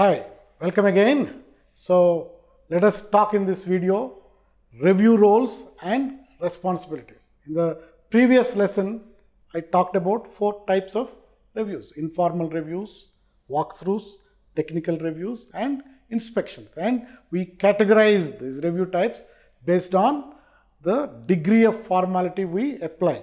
Hi, welcome again. So let us talk in this video review roles and responsibilities. In the previous lesson, I talked about four types of reviews: informal reviews, walkthroughs, technical reviews and inspections. And we categorize these review types based on the degree of formality we apply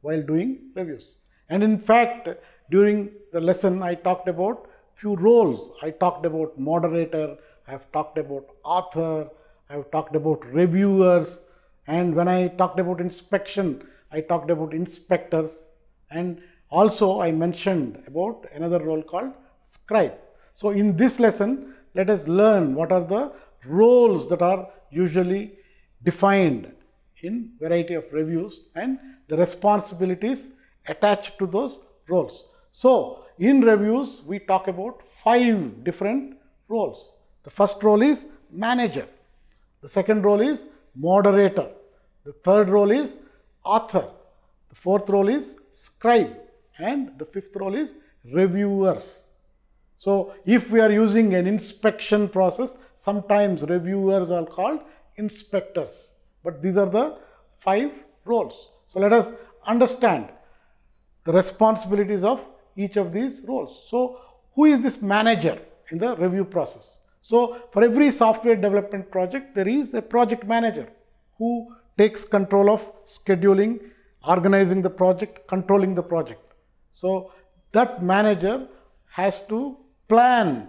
while doing reviews. And in fact, during the lesson I talked about few roles. I talked about moderator, I have talked about author, I have talked about reviewers, and when I talked about inspection, I talked about inspectors, and also I mentioned about another role called scribe. So in this lesson, let us learn what are the roles that are usually defined in variety of reviews and the responsibilities attached to those roles. So in reviews, we talk about five different roles. The first role is manager, the second role is moderator, the third role is author, the fourth role is scribe, and the fifth role is reviewers. So if we are using an inspection process, sometimes reviewers are called inspectors, but these are the five roles. So let us understand the responsibilities of each of these roles. So who is this manager in the review process? So for every software development project, there is a project manager who takes control of scheduling, organizing the project, controlling the project. So that manager has to plan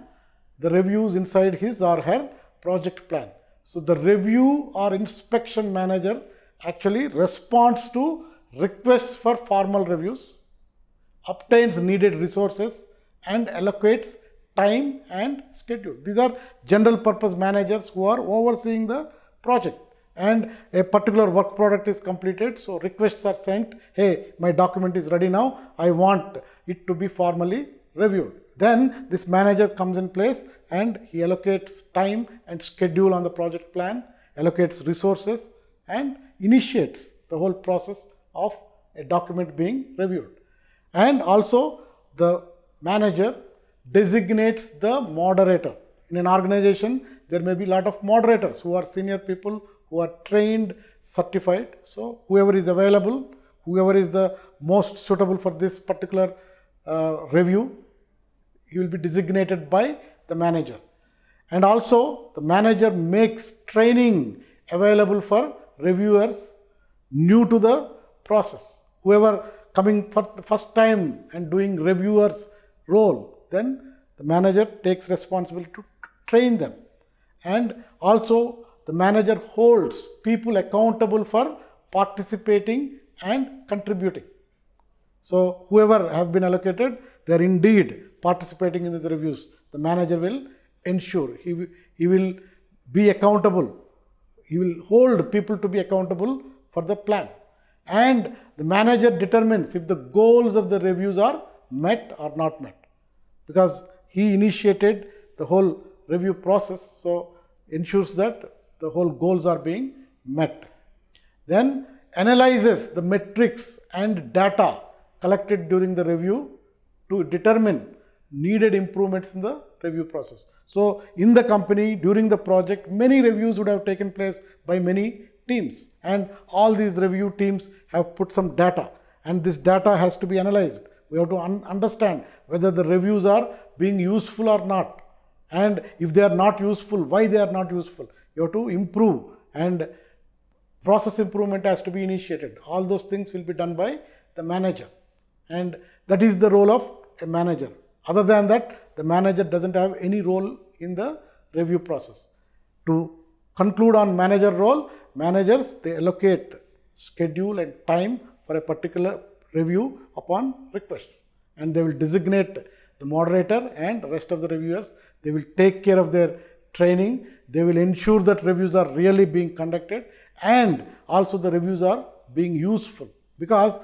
the reviews inside his or her project plan. So the review or inspection manager actually responds to requests for formal reviews, obtains needed resources and allocates time and schedule. These are general purpose managers who are overseeing the project, and a particular work product is completed. So requests are sent, hey, my document is ready now, I want it to be formally reviewed. Then this manager comes in place and he allocates time and schedule on the project plan, allocates resources and initiates the whole process of a document being reviewed. And also the manager designates the moderator. In an organization, there may be a lot of moderators who are senior people, who are trained, certified. So whoever is available, whoever is the most suitable for this particular review, he will be designated by the manager. And also the manager makes training available for reviewers new to the process. Whoever coming for the first time and doing reviewer's role, then the manager takes responsibility to train them. And also the manager holds people accountable for participating and contributing. So whoever have been allocated, they are indeed participating in the reviews. The manager will ensure, he will be accountable. He will hold people to be accountable for the plan. And the manager determines if the goals of the reviews are met or not met, because he initiated the whole review process, so ensures that the whole goals are being met. Then analyzes the metrics and data collected during the review to determine needed improvements in the review process. So in the company, during the project, many reviews would have taken place by many teams, and all these review teams have put some data, and this data has to be analyzed. We have to understand whether the reviews are being useful or not, and if they are not useful, why they are not useful. You have to improve, and process improvement has to be initiated. All those things will be done by the manager, and that is the role of a manager. Other than that, the manager doesn't have any role in the review process. To conclude on manager role, managers, they allocate schedule and time for a particular review upon requests, and they will designate the moderator and the rest of the reviewers. They will take care of their training, they will ensure that reviews are really being conducted, and also the reviews are being useful, because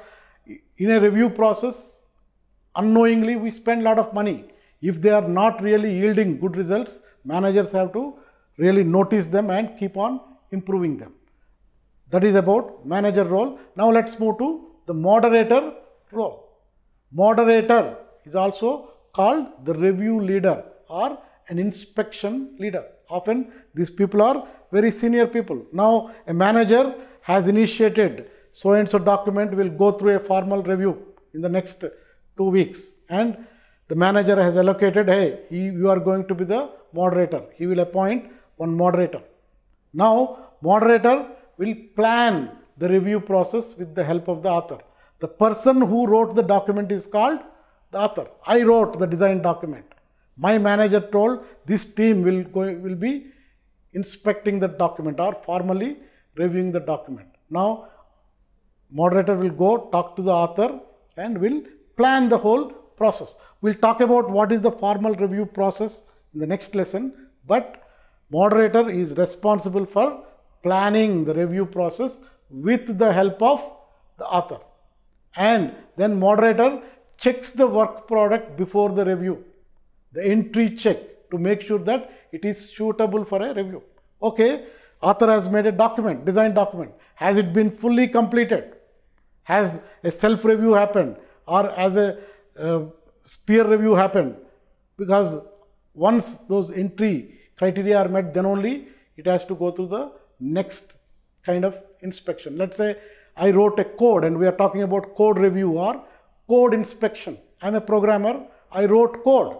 in a review process, unknowingly we spend a lot of money. If they are not really yielding good results, managers have to really notice them and keep on improving them. That is about manager role. Now let's move to the moderator role. Moderator is also called the review leader or an inspection leader. Often these people are very senior people. Now a manager has initiated so and so document will go through a formal review in the next 2 weeks, and the manager has allocated, hey, you are going to be the moderator. He will appoint one moderator. Now moderator will plan the review process with the help of the author. The person who wrote the document is called the author. I wrote the design document. My manager told this team will be inspecting the document or formally reviewing the document. Now moderator will go talk to the author and will plan the whole process. We'll talk about what is the formal review process in the next lesson, but moderator is responsible for planning the review process with the help of the author. And then moderator checks the work product before the review, the entry check, to make sure that it is suitable for a review. Okay, author has made a document, design document. Has it been fully completed? Has a self-review happened, or has a peer review happened? Because once those entry criteria are met, then only it has to go through the next kind of inspection. Let's say I wrote a code, and we are talking about code review or code inspection. I am a programmer, I wrote code.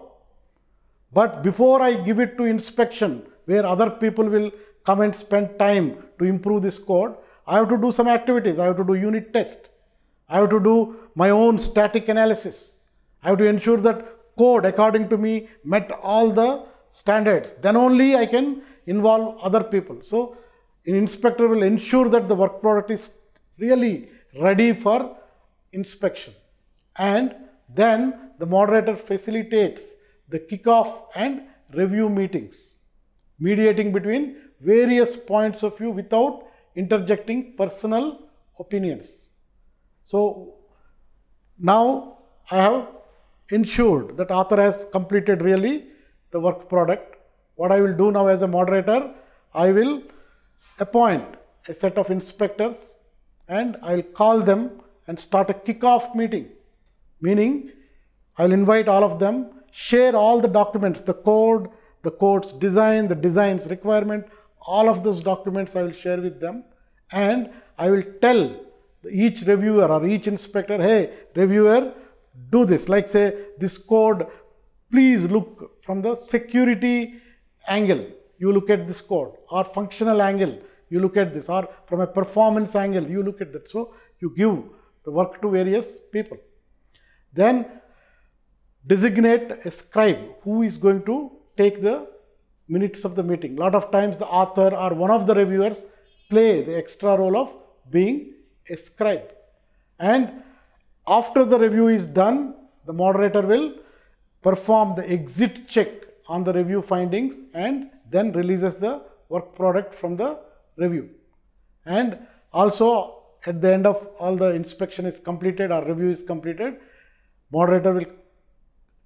But before I give it to inspection, where other people will come and spend time to improve this code, I have to do some activities. I have to do unit test. I have to do my own static analysis. I have to ensure that code, according to me, met all the standards. Then only I can involve other people. So an inspector will ensure that the work product is really ready for inspection. And then the moderator facilitates the kickoff and review meetings, mediating between various points of view without interjecting personal opinions. So now I have ensured that author has completed really the work product. What I will do now as a moderator, I will appoint a set of inspectors, and I will call them and start a kickoff meeting, meaning I will invite all of them, share all the documents, the code, the code's design, the design's requirement, all of those documents I will share with them, and I will tell each reviewer or each inspector, hey reviewer, do this. Like say this code, please look from the security angle, you look at this code, or functional angle, you look at this, or from a performance angle, you look at that. So you give the work to various people. Then designate a scribe who is going to take the minutes of the meeting. Lot of times the author or one of the reviewers play the extra role of being a scribe. And after the review is done, the moderator will perform the exit check on the review findings and then releases the work product from the review. And also at the end of all the inspection is completed or review is completed, moderator will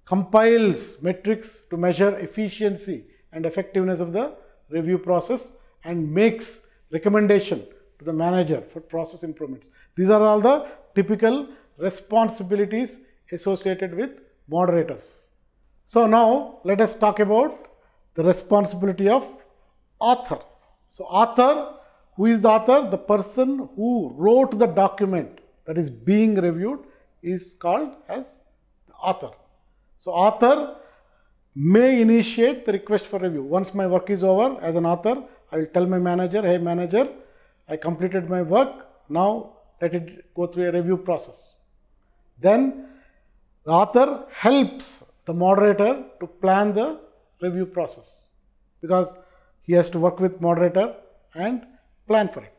compiles metrics to measure efficiency and effectiveness of the review process and makes recommendation to the manager for process improvements. These are all the typical responsibilities associated with moderators. So now let us talk about the responsibility of author. So author, who is the author? The person who wrote the document that is being reviewed is called as the author. So author may initiate the request for review. Once my work is over, as an author, I will tell my manager, hey manager, I completed my work, now let it go through a review process. Then the author helps the moderator to plan the review process, because he has to work with moderator and plan for it.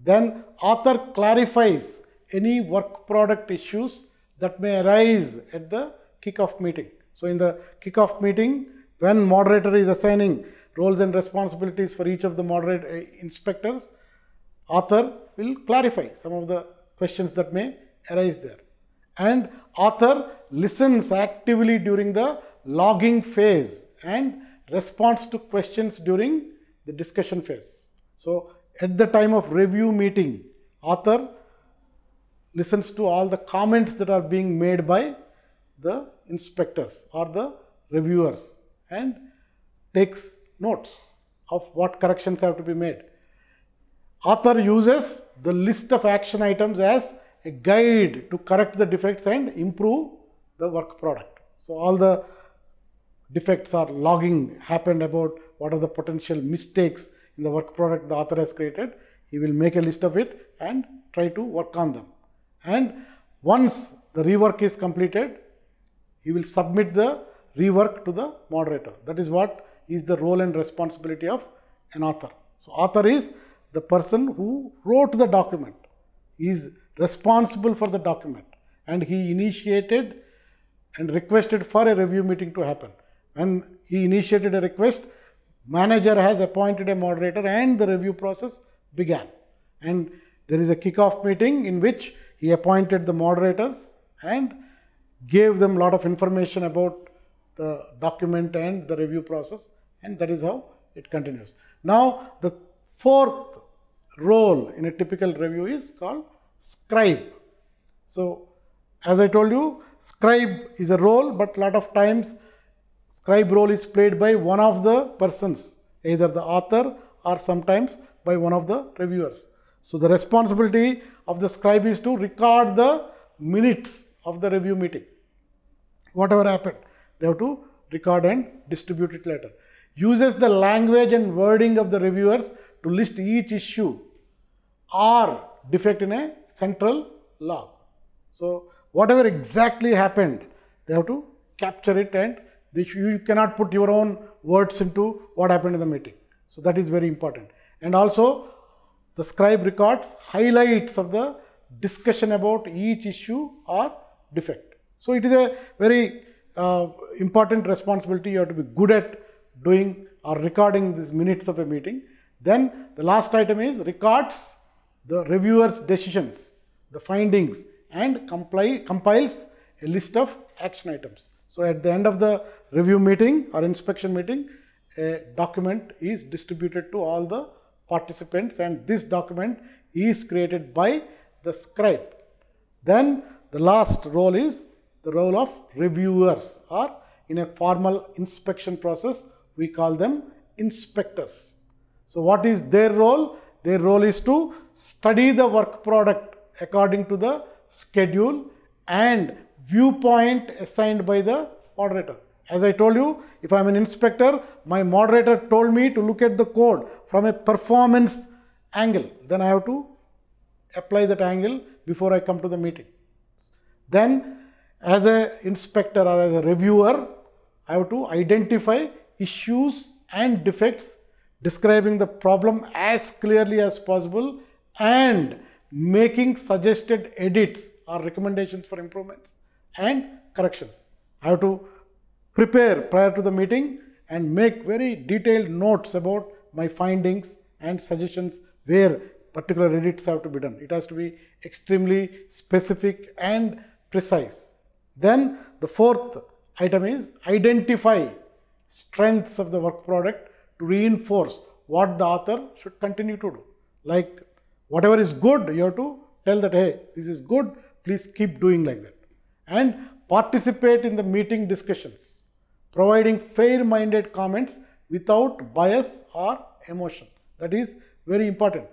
Then author clarifies any work product issues that may arise at the kickoff meeting. So in the kickoff meeting, when moderator is assigning roles and responsibilities for each of the inspectors, author will clarify some of the questions that may arise there. And author listens actively during the logging phase and responds to questions during the discussion phase. So at the time of review meeting, author listens to all the comments that are being made by the inspectors or the reviewers, and takes notes of what corrections have to be made. Author uses the list of action items as a guide to correct the defects and improve the work product. So, all the defects or logging happened about what are the potential mistakes in the work product the author has created. He will make a list of it and try to work on them. And once the rework is completed, he will submit the rework to the moderator. That is what is the role and responsibility of an author. So, author is the person who wrote the document, he is responsible for the document, and he initiated and requested for a review meeting to happen. When he initiated a request, manager has appointed a moderator and the review process began. And there is a kickoff meeting in which he appointed the moderators and gave them a lot of information about the document and the review process, and that is how it continues. Now, the fourth role in a typical review is called scribe. So, as I told you, scribe is a role, but a lot of times scribe role is played by one of the persons, either the author or sometimes by one of the reviewers. So, the responsibility of the scribe is to record the minutes of the review meeting. Whatever happened, they have to record and distribute it later. Uses the language and wording of the reviewers to list each issue or defect in a central log. So, whatever exactly happened, they have to capture it, and you cannot put your own words into what happened in the meeting. So, that is very important. And also, the scribe records highlights of the discussion about each issue or defect. So, it is a very important responsibility. You have to be good at doing or recording these minutes of a meeting. Then the last item is records the reviewer's decisions, the findings, and compiles a list of action items. So, at the end of the review meeting or inspection meeting, a document is distributed to all the participants, and this document is created by the scribe. Then the last role is the role of reviewers, or in a formal inspection process, we call them inspectors. So, what is their role? Their role is to study the work product according to the schedule and viewpoint assigned by the moderator. As I told you, if I am an inspector, my moderator told me to look at the code from a performance angle, then I have to apply that angle before I come to the meeting. Then, as an inspector or as a reviewer, I have to identify issues and defects, describing the problem as clearly as possible and making suggested edits or recommendations for improvements and corrections. I have to prepare prior to the meeting and make very detailed notes about my findings and suggestions where particular edits have to be done. It has to be extremely specific and precise. Then the fourth item is identify strengths of the work product to reinforce what the author should continue to do. Like whatever is good, you have to tell that, hey, this is good, please keep doing like that. And participate in the meeting discussions, providing fair-minded comments without bias or emotion. That is very important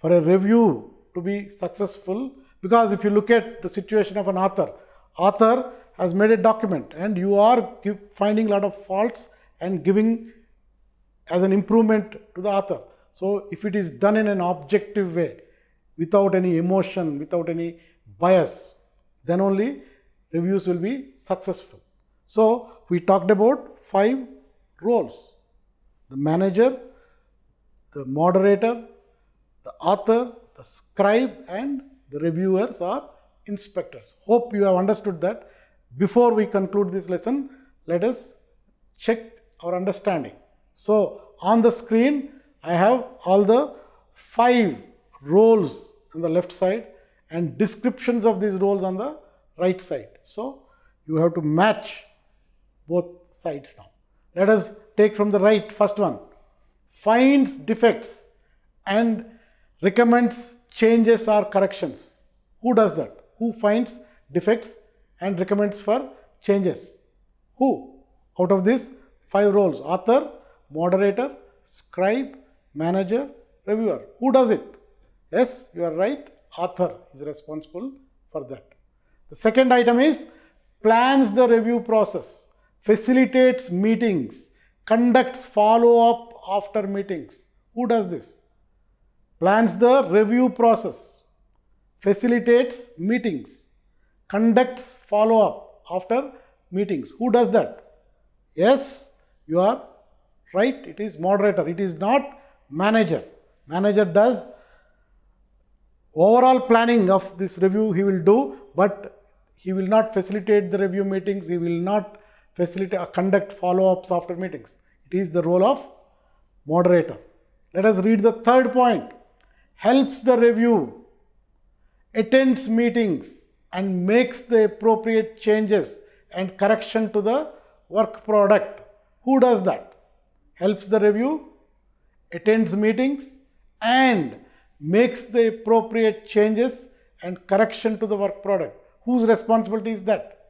for a review to be successful, because if you look at the situation of an author, author has made a document and you are finding a lot of faults and giving as an improvement to the author. So, if it is done in an objective way, without any emotion, without any bias, then only reviews will be successful. So, we talked about five roles: the manager, the moderator, the author, the scribe, and the reviewers or inspectors. Hope you have understood that. Before we conclude this lesson, let us check our understanding. So, on the screen, I have all the five roles on the left side and descriptions of these roles on the right side. So, you have to match both sides now. Let us take from the right, first one. Finds defects and recommends changes or corrections. Who does that? Who finds defects and recommends for changes? Who? Out of these five roles, author, moderator, scribe, manager, reviewer. Who does it? Yes, you are right, author is responsible for that. The second item is plans the review process, facilitates meetings, conducts follow-up after meetings. Who does this? Plans the review process, facilitates meetings, conducts follow-up after meetings. Who does that? Yes, you are right, it is moderator, it is not manager. Manager does overall planning of this review, he will do, but he will not facilitate the review meetings, he will not facilitate or conduct follow-ups after meetings. It is the role of moderator. Let us read the third point. Helps the review, attends meetings and makes the appropriate changes and correction to the work product. Who does that? Helps the review, attends meetings and makes the appropriate changes and correction to the work product. Whose responsibility is that?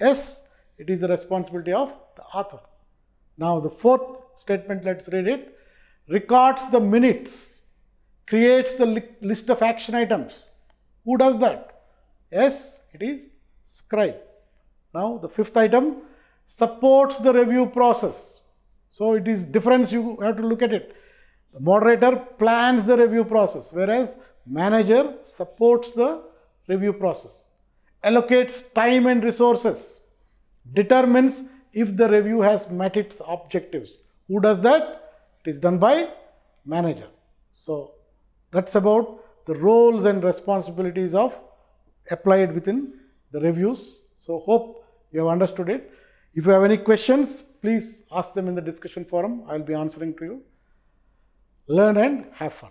Yes, it is the responsibility of the author. Now the fourth statement, let's read it. Records the minutes, creates the list of action items. Who does that? Yes, it is scribe. Now the fifth item, supports the review process. So it is difference, you have to look at it. The moderator plans the review process, whereas manager supports the review process. Allocates time and resources, determines if the review has met its objectives. Who does that? It is done by manager. So that's about the roles and responsibilities of applied within the reviews. So hope you have understood it. If you have any questions, please ask them in the discussion forum. I will be answering to you. Learn and have fun.